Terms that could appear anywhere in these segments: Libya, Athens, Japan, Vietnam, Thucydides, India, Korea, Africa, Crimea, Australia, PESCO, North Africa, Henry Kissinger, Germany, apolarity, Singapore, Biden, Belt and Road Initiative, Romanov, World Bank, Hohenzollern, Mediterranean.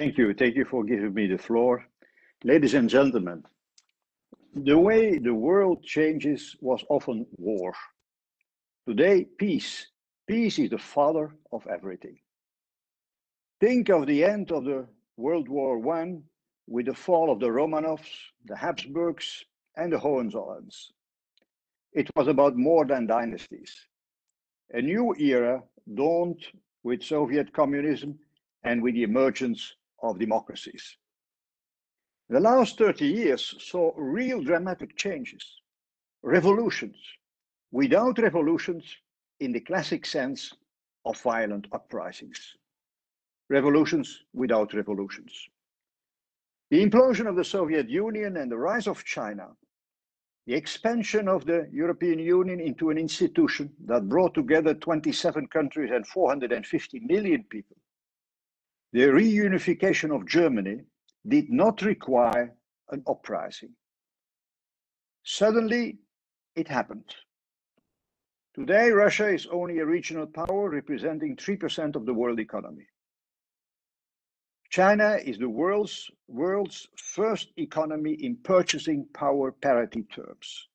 Thank you. Thank you for giving me the floor. Ladies and gentlemen, the way the world changes was often war. Today, peace. Peace is the father of everything. Think of the end of the World War I with the fall of the Romanovs, the Habsburgs, and the Hohenzollerns. It was about more than dynasties. A new era dawned with Soviet communism and with the emergence of democracies. The last 30 years saw real dramatic changes, revolutions, without revolutions in the classic sense of violent uprisings. Revolutions without revolutions. The implosion of the Soviet Union and the rise of China, the expansion of the European Union into an institution that brought together 27 countries and 450 million people, the reunification of Germany did not require an uprising. Suddenly, it happened. Today, Russia is only a regional power representing 3% of the world economy. China is the world's first economy in purchasing power parity terms.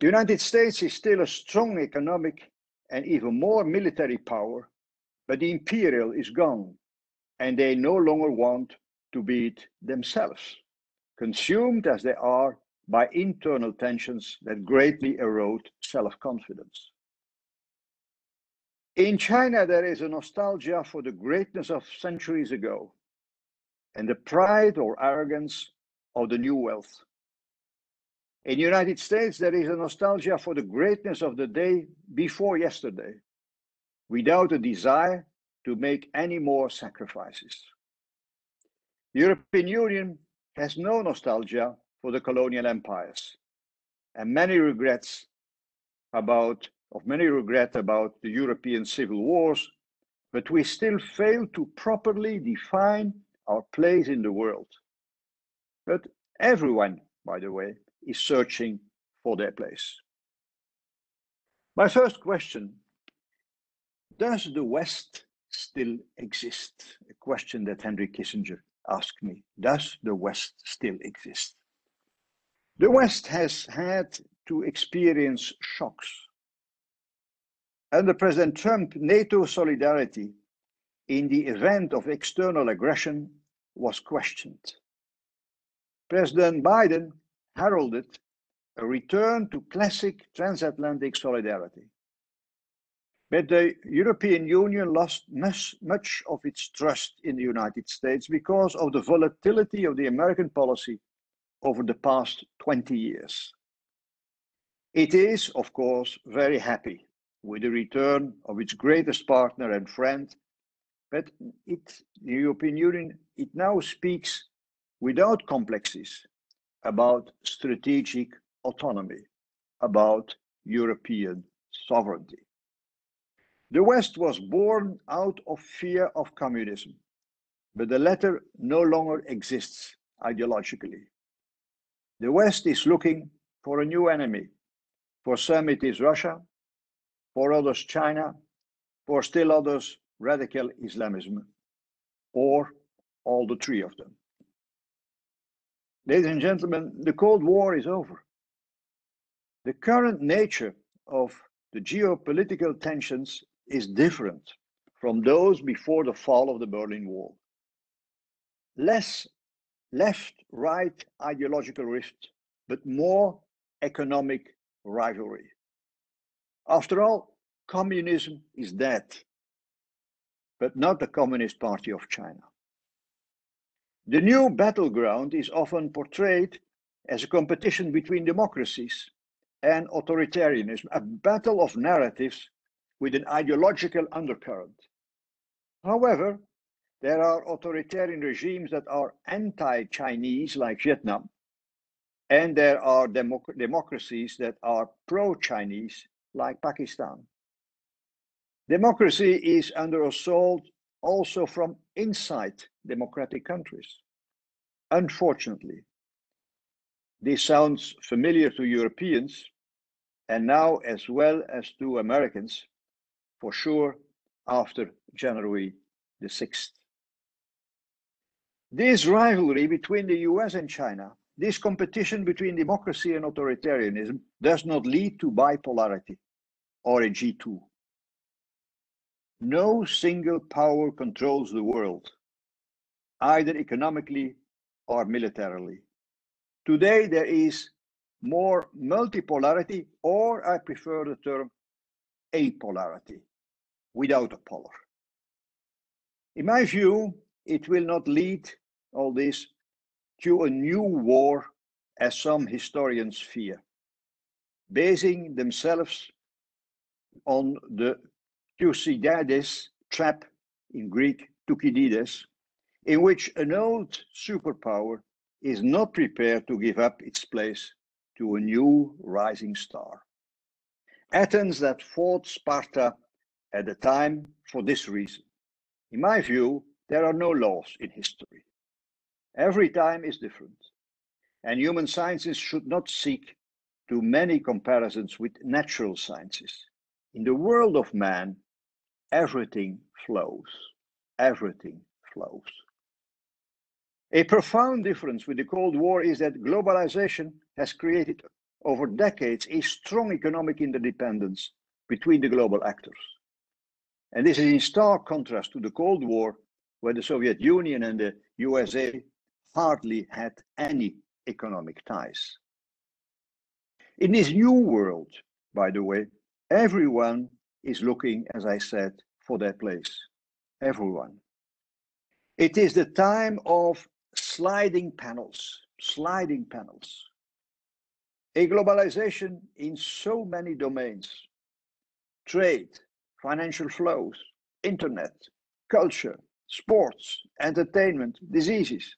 The United States is still a strong economic and even more military power, but the imperial is gone, and they no longer want to be it themselves, consumed as they are by internal tensions that greatly erode self-confidence. In China, there is a nostalgia for the greatness of centuries ago and the pride or arrogance of the new wealth. In the United States, there is a nostalgia for the greatness of the day before yesterday, without a desire to make any more sacrifices. The European Union has no nostalgia for the colonial empires, and many regret about the European civil wars, but we still fail to properly define our place in the world. But everyone, by the way, is searching for their place. My first question, does the West still exist? A question that Henry Kissinger asked me, does the West still exist? The West has had to experience shocks. Under President Trump, NATO solidarity in the event of external aggression was questioned. President Biden heralded a return to classic transatlantic solidarity. But the European Union lost much of its trust in the United States because of the volatility of the American policy over the past 20 years. It is, of course, very happy with the return of its greatest partner and friend, but the European Union, it now speaks without complexes about strategic autonomy, about European sovereignty. The West was born out of fear of communism, but the latter no longer exists ideologically. The West is looking for a new enemy. For some, it is Russia. For others, China. For still others, radical Islamism, or all the three of them. Ladies and gentlemen, the Cold War is over. The current nature of the geopolitical tensions is different from those before the fall of the Berlin Wall. Less left-right ideological rift, but more economic rivalry. After all, communism is dead, but not the Communist Party of China. The new battleground is often portrayed as a competition between democracies and authoritarianism, a battle of narratives with an ideological undercurrent. However, there are authoritarian regimes that are anti-Chinese, like Vietnam, and there are democracies that are pro-Chinese, like Pakistan. Democracy is under assault also from inside democratic countries. Unfortunately, this sounds familiar to Europeans and now as well as to Americans, for sure, after January the 6th. This rivalry between the US and China, this competition between democracy and authoritarianism does not lead to bipolarity or a G2. No single power controls the world, either economically or militarily. Today there is more multipolarity, or I prefer the term apolarity, without a polar. In my view, it will not lead all this to a new war, as some historians fear, basing themselves on the Thucydides trap, in Greek Thucydides, in which an old superpower is not prepared to give up its place to a new rising star. Athens that fought Sparta at the time for this reason. In my view, there are no laws in history. Every time is different, and human sciences should not seek too many comparisons with natural sciences. In the world of man, everything flows. Everything flows. A profound difference with the Cold War is that globalization has created over decades a strong economic interdependence between the global actors. And this is in stark contrast to the Cold War, where the Soviet Union and the USA hardly had any economic ties. In this new world, by the way, everyone is looking, as I said, for their place. Everyone. It is the time of sliding panels, sliding panels. A globalization in so many domains: trade, financial flows, internet, culture, sports, entertainment, diseases.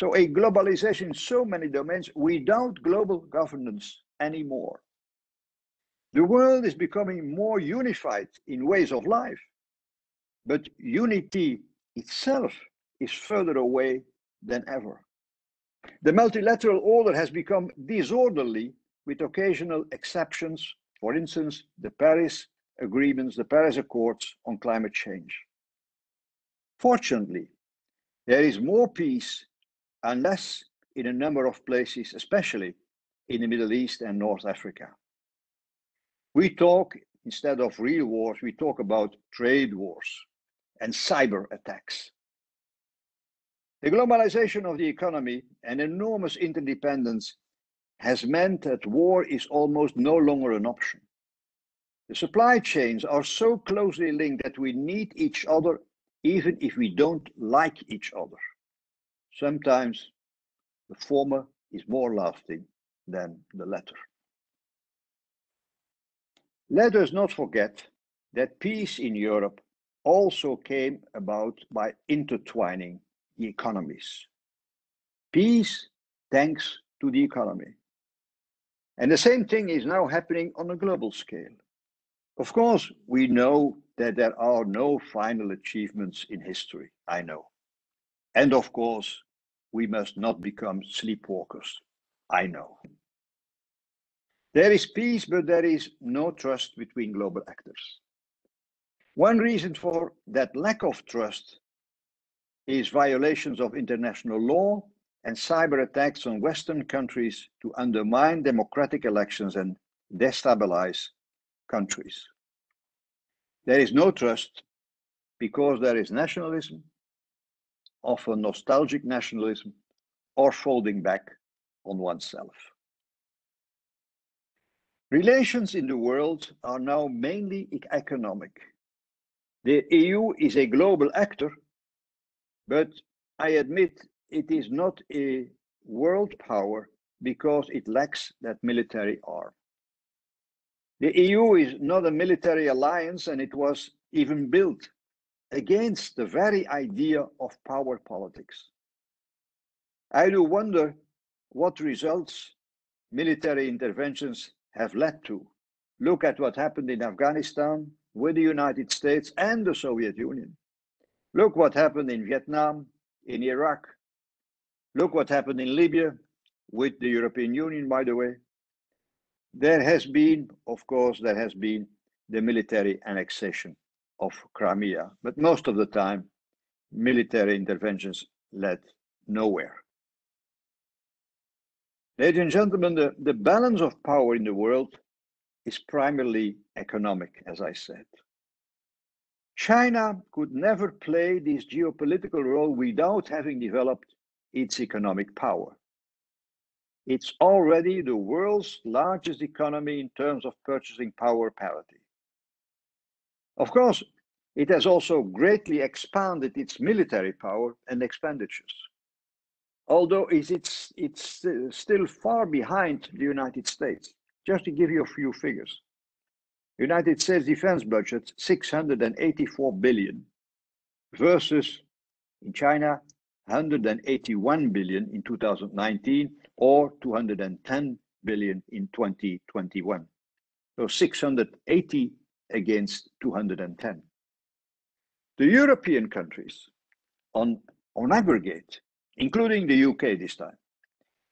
So a globalization in so many domains without global governance anymore. The world is becoming more unified in ways of life, but unity itself is further away than ever. The multilateral order has become disorderly, with occasional exceptions, for instance, the Paris agreements, the Paris Accords on climate change. Fortunately, there is more peace, unless in a number of places, especially in the Middle East and North Africa. We talk, instead of real wars, we talk about trade wars and cyber attacks. The globalization of the economy and enormous interdependence has meant that war is almost no longer an option. The supply chains are so closely linked that we need each other, even if we don't like each other. Sometimes the former is more lasting than the latter. Let us not forget that peace in Europe also came about by intertwining the economies. Peace thanks to the economy. And the same thing is now happening on a global scale. Of course, we know that there are no final achievements in history, I know. And of course, we must not become sleepwalkers, I know. There is peace, but there is no trust between global actors. One reason for that lack of trust is violations of international law and cyber attacks on Western countries to undermine democratic elections and destabilize countries. There is no trust because there is nationalism, often nostalgic nationalism, or folding back on oneself. Relations in the world are now mainly economic. The EU is a global actor, but I admit it is not a world power because it lacks that military arm. The EU is not a military alliance, and it was even built against the very idea of power politics. I do wonder what results military interventions have led to. Look at what happened in Afghanistan with the United States and the Soviet Union. Look what happened in Vietnam, in Iraq. Look what happened in Libya, with the European Union, by the way. There has been, of course, there has been the military annexation of Crimea, but most of the time, military interventions led nowhere. Ladies and gentlemen, the balance of power in the world is primarily economic, as I said. China could never play this geopolitical role without having developed its economic power. It's already the world's largest economy in terms of purchasing power parity. Of course, it has also greatly expanded its military power and expenditures, although it's still far behind the United States. Just to give you a few figures, the United States defense budget, $684 billion, versus in China, $181 billion in 2019, or $210 billion in 2021. So 680 against 210. The European countries, on aggregate, including the UK this time,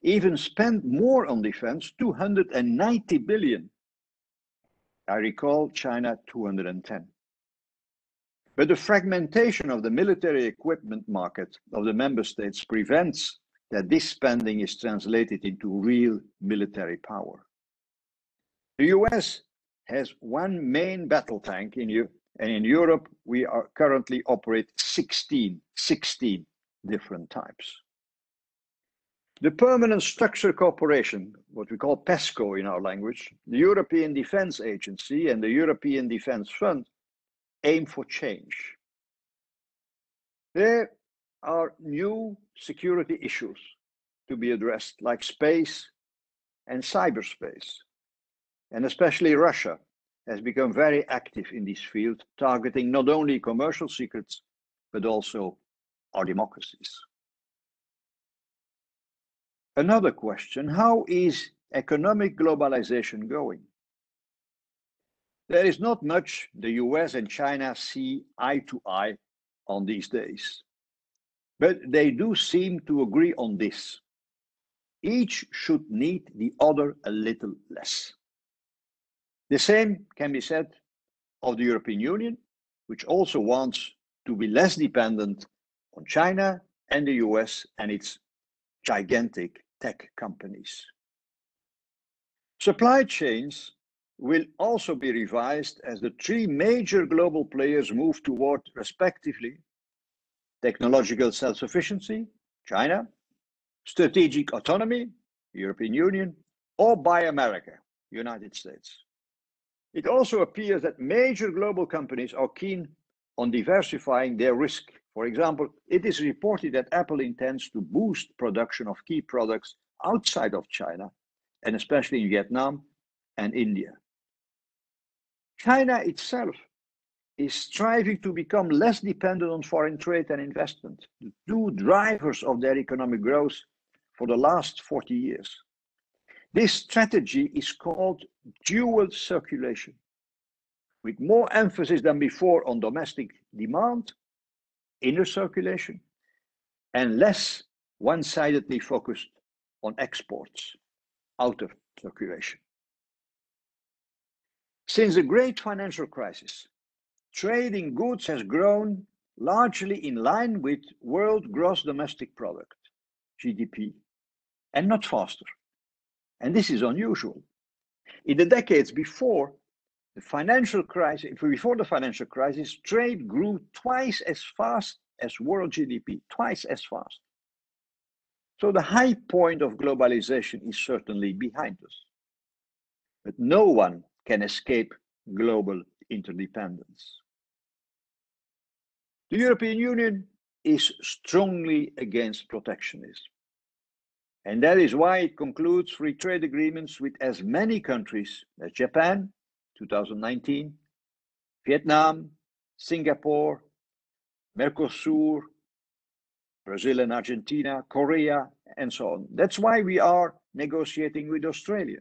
even spend more on defense, 290 billion. I recall China, 210. But the fragmentation of the military equipment market of the member states prevents that this spending is translated into real military power. The US has one main battle tank in Europe, and in Europe, we are currently operate 16 different types. The Permanent Structured Cooperation, what we call PESCO in our language, the European Defence Agency and the European Defence Fund aim for change. There are new security issues to be addressed, like space and cyberspace, and especially Russia has become very active in this field, targeting not only commercial secrets, but also our democracies. Another question, how is economic globalization going? There is not much the US and China see eye to eye on these days, but they do seem to agree on this. Each should need the other a little less. The same can be said of the European Union, which also wants to be less dependent on China and the US and its gigantic tech companies. Supply chains will also be revised as the three major global players move toward, respectively, technological self-sufficiency, China, strategic autonomy, European Union, or Buy America, United States. It also appears that major global companies are keen on diversifying their risk. For example, it is reported that Apple intends to boost production of key products outside of China, and especially in Vietnam and India. China itself is striving to become less dependent on foreign trade and investment, the two drivers of their economic growth for the last 40 years. This strategy is called dual circulation, with more emphasis than before on domestic demand, inner circulation, and less one-sidedly focused on exports, outer circulation. Since the great financial crisis, trade in goods has grown largely in line with world gross domestic product, GDP, and not faster. And this is unusual. In the decades before, before the financial crisis, trade grew twice as fast as world GDP, twice as fast. So the high point of globalization is certainly behind us. But no one can escape global interdependence. The European Union is strongly against protectionism. And that is why it concludes free trade agreements with as many countries as Japan, 2019, Vietnam, Singapore, Mercosur, Brazil and Argentina, Korea, and so on. That's why we are negotiating with Australia.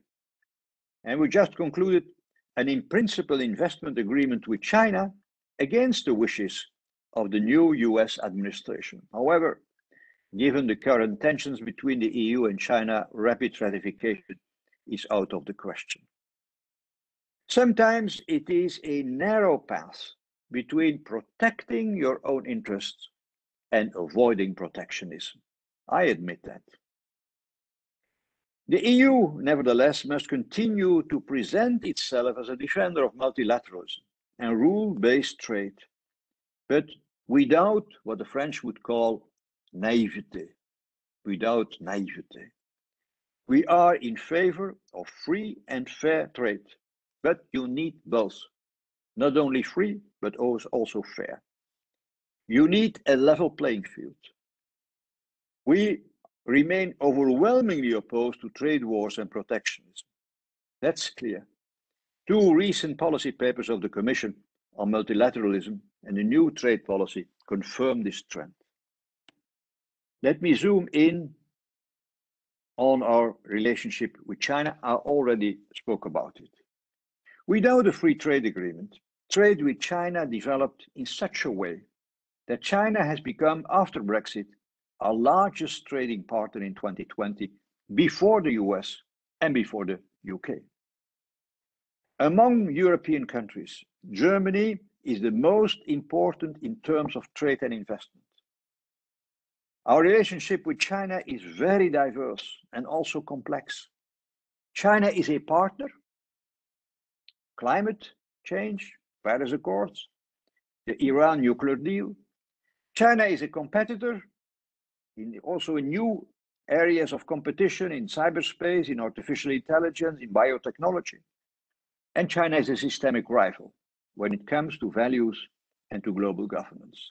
And we just concluded an in-principle investment agreement with China against the wishes of the new US administration. However, given the current tensions between the EU and China, rapid ratification is out of the question. Sometimes it is a narrow path between protecting your own interests and avoiding protectionism. I admit that. The EU, nevertheless, must continue to present itself as a defender of multilateralism and rule-based trade, but without what the French would call naivete. Without naivete. We are in favor of free and fair trade, but you need both. Not only free, but also fair. You need a level playing field. We remain overwhelmingly opposed to trade wars and protectionism. That's clear. Two recent policy papers of the Commission on multilateralism and a new trade policy confirm this trend. Let me zoom in on our relationship with China. I already spoke about it. Without a free trade agreement, trade with China developed in such a way that China has become, after Brexit, our largest trading partner in 2020, before the US and before the UK. Among European countries, Germany is the most important in terms of trade and investment. Our relationship with China is very diverse and also complex. China is a partner. Climate change, Paris Accords, the Iran nuclear deal. China is a competitor. Also in new areas of competition, in cyberspace, in artificial intelligence, in biotechnology. And China is a systemic rival when it comes to values and to global governance.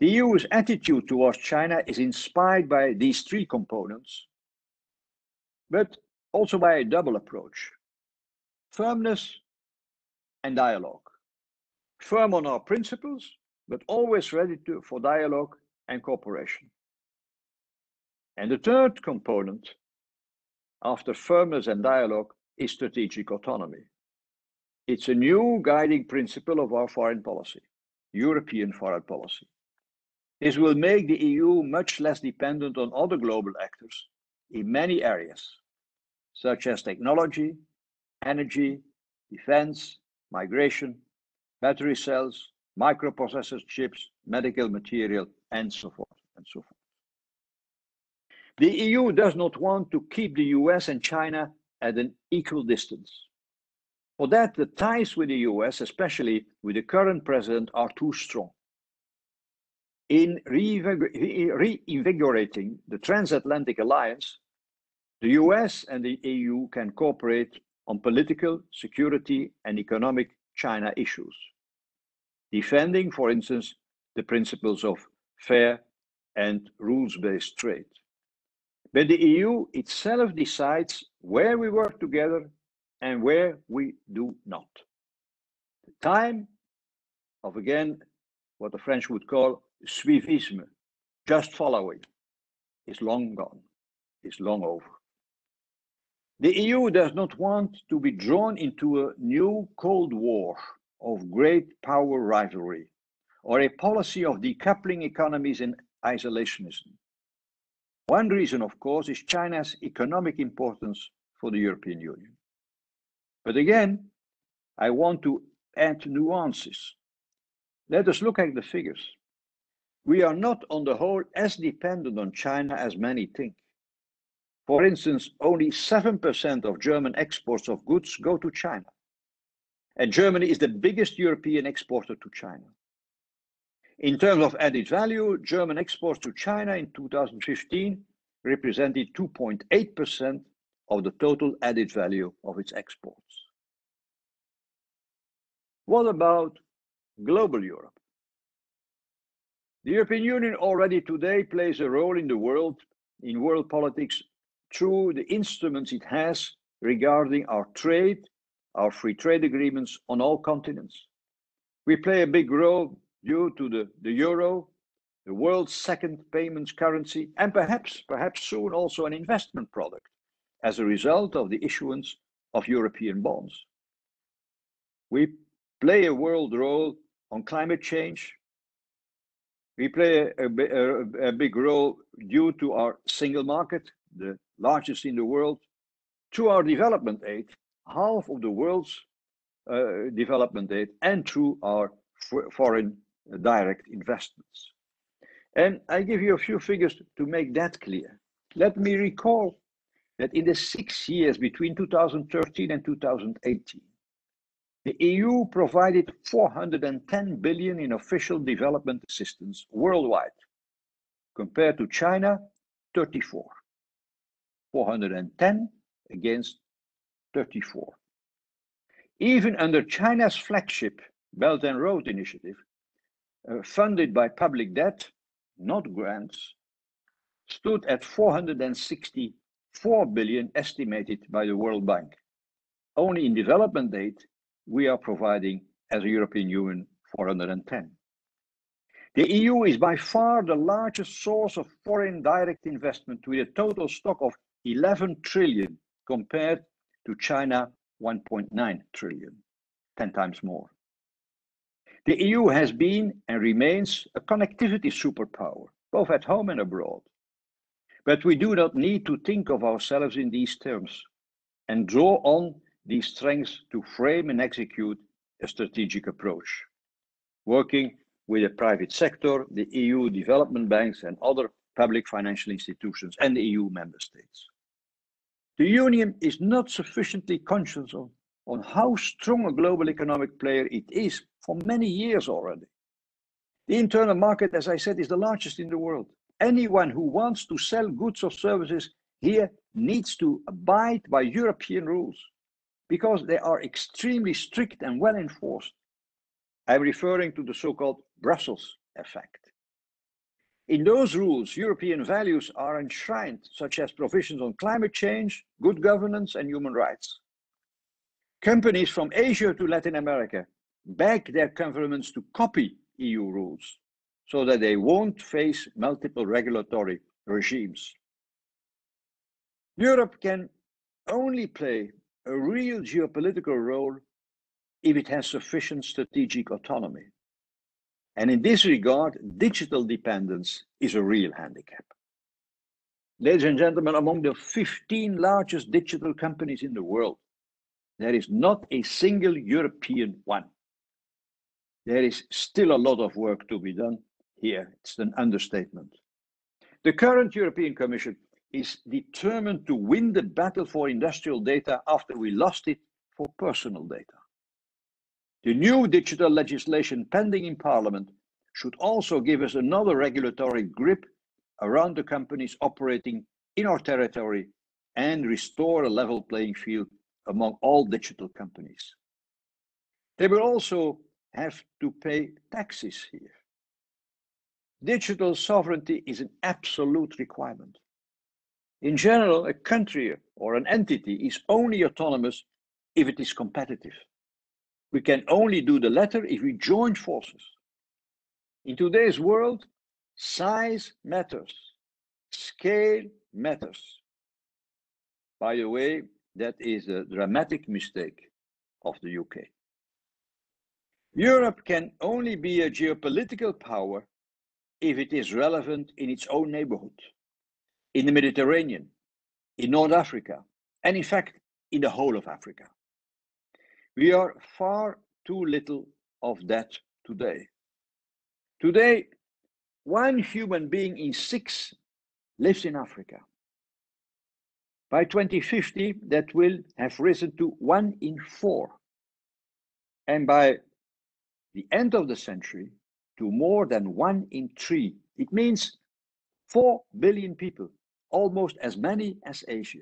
The EU's attitude towards China is inspired by these three components, but also by a double approach. Firmness and dialogue. Firm on our principles, but always ready for dialogue and cooperation. And the third component, after firmness and dialogue, is strategic autonomy. It's a new guiding principle of our foreign policy, European foreign policy. This will make the EU much less dependent on other global actors in many areas, such as technology, energy, defense, migration, battery cells, microprocessor chips, medical material, and so forth, and so forth. The EU does not want to keep the US and China at an equal distance. For that, the ties with the US, especially with the current president, are too strong. In reinvigorating the transatlantic alliance, the US and the EU can cooperate on political, security, and economic China issues, defending, for instance, the principles of fair and rules-based trade. But the EU itself decides where we work together and where we do not. The time of, again, what the French would call suivisme, just following, is long gone, is long over. The EU does not want to be drawn into a new Cold War of great power rivalry, or a policy of decoupling economies and isolationism. One reason, of course, is China's economic importance for the European Union. But again, I want to add nuances. Let us look at the figures. We are not, on the whole, as dependent on China as many think. For instance, only 7% of German exports of goods go to China. And Germany is the biggest European exporter to China. In terms of added value, German exports to China in 2015 represented 2.8% of the total added value of its exports. What about global Europe? The European Union already today plays a role in the world, in world politics, through the instruments it has regarding our trade, our free trade agreements on all continents. We play a big role due to the euro, the world's second payments currency, and perhaps soon also an investment product as a result of the issuance of European bonds. We play a world role on climate change. We play a big role due to our single market, the largest in the world. Through our development aid, half of the world's development aid, and through our foreign direct investments. And I give you a few figures to make that clear. Let me recall that in the 6 years between 2013 and 2018, the EU provided 410 billion in official development assistance worldwide, compared to China, 34. 410 against 34. Even under China's flagship Belt and Road Initiative, funded by public debt, not grants, stood at 464 billion estimated by the World Bank. Only in development aid, we are providing, as a European Union, 410. The EU is by far the largest source of foreign direct investment, with a total stock of 11 trillion compared to China, 1.9 trillion, 10 times more. The EU has been and remains a connectivity superpower, both at home and abroad. But we do not need to think of ourselves in these terms and draw on these strengths to frame and execute a strategic approach. Working with the private sector, the EU development banks and other public financial institutions and the EU member states. The Union is not sufficiently conscious on how strong a global economic player it is for many years already. The internal market, as I said, is the largest in the world. Anyone who wants to sell goods or services here needs to abide by European rules, because they are extremely strict and well enforced. I'm referring to the so-called Brussels effect. In those rules, European values are enshrined, such as provisions on climate change, good governance, and human rights. Companies from Asia to Latin America beg their governments to copy EU rules so that they won't face multiple regulatory regimes. Europe can only play a real geopolitical role if it has sufficient strategic autonomy. And in this regard, digital dependence is a real handicap. Ladies and gentlemen, among the 15 largest digital companies in the world, there is not a single European one. There is still a lot of work to be done here. It's an understatement. The current European Commission is determined to win the battle for industrial data after we lost it for personal data. The new digital legislation pending in Parliament should also give us another regulatory grip around the companies operating in our territory and restore a level playing field among all digital companies. They will also have to pay taxes here. Digital sovereignty is an absolute requirement. In general, a country or an entity is only autonomous if it is competitive. We can only do the latter if we join forces. In today's world, size matters, scale matters. By the way, that is a dramatic mistake of the UK. Europe can only be a geopolitical power if it is relevant in its own neighborhood, in the Mediterranean, in North Africa, and in fact, in the whole of Africa. We are far too little of that today. Today, one human being in six lives in Africa. By 2050, that will have risen to 1 in 4. And by the end of the century, to more than 1 in 3. It means 4 billion people, almost as many as Asia.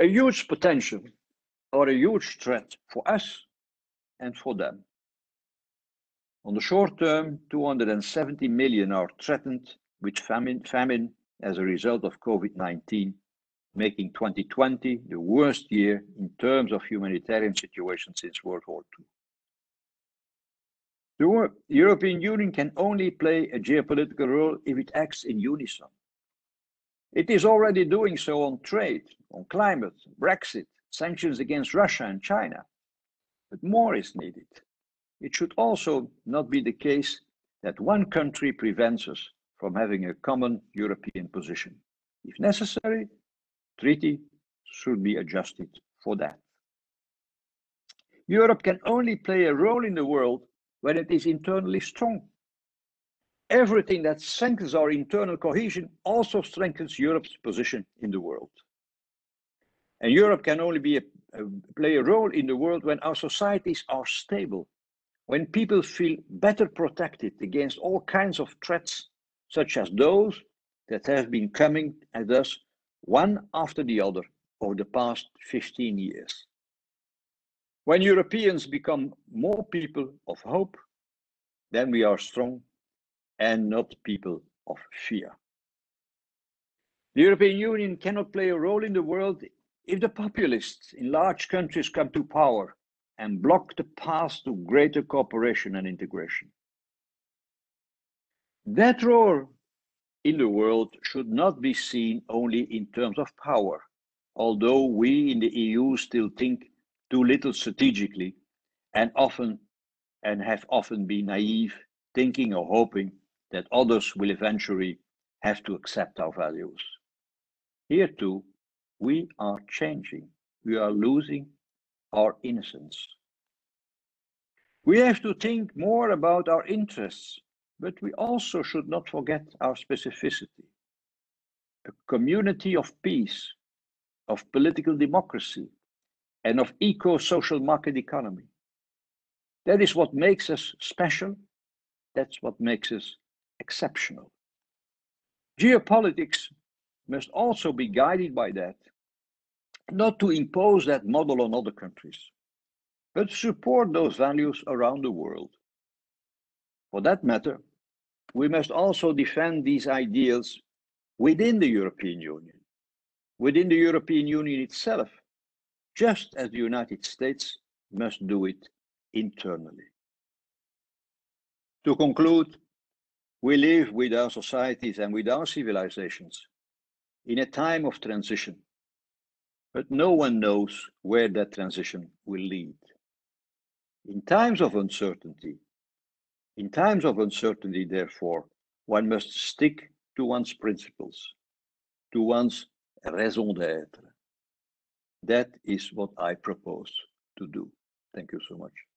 A huge potential, or a huge threat for us and for them. On the short term, 270 million are threatened with famine as a result of COVID-19, making 2020 the worst year in terms of humanitarian situation since World War II. The European Union can only play a geopolitical role if it acts in unison. It is already doing so on trade, on climate, Brexit, sanctions against Russia and China. But more is needed. It should also not be the case that one country prevents us from having a common European position. If necessary, treaty should be adjusted for that. Europe can only play a role in the world when it is internally strong. everything that strengthens our internal cohesion also strengthens Europe's position in the world. And Europe can only be play a role in the world when our societies are stable, when people feel better protected against all kinds of threats, such as those that have been coming at us one after the other over the past 15 years. When Europeans become more people of hope, then we are strong and not people of fear. The European Union cannot play a role in the world if the populists in large countries come to power and block the path to greater cooperation and integration. That role in the world should not be seen only in terms of power, although we in the EU still think too little strategically and have often been naive, thinking or hoping that others will eventually have to accept our values. Here too, we are changing. We are losing our innocence. We have to think more about our interests, but we also should not forget our specificity. A community of peace, of political democracy, and of eco-social market economy. That is what makes us special. That's what makes us exceptional. Geopolitics must also be guided by that, not to impose that model on other countries, but support those values around the world. For that matter, we must also defend these ideals within the European Union, within the European Union itself, just as the United States must do it internally. To conclude, we live with our societies and with our civilizations in a time of transition, but no one knows where that transition will lead. In times of uncertainty, therefore, one must stick to one's principles, to one's raison d'être. That is what I propose to do. Thank you so much.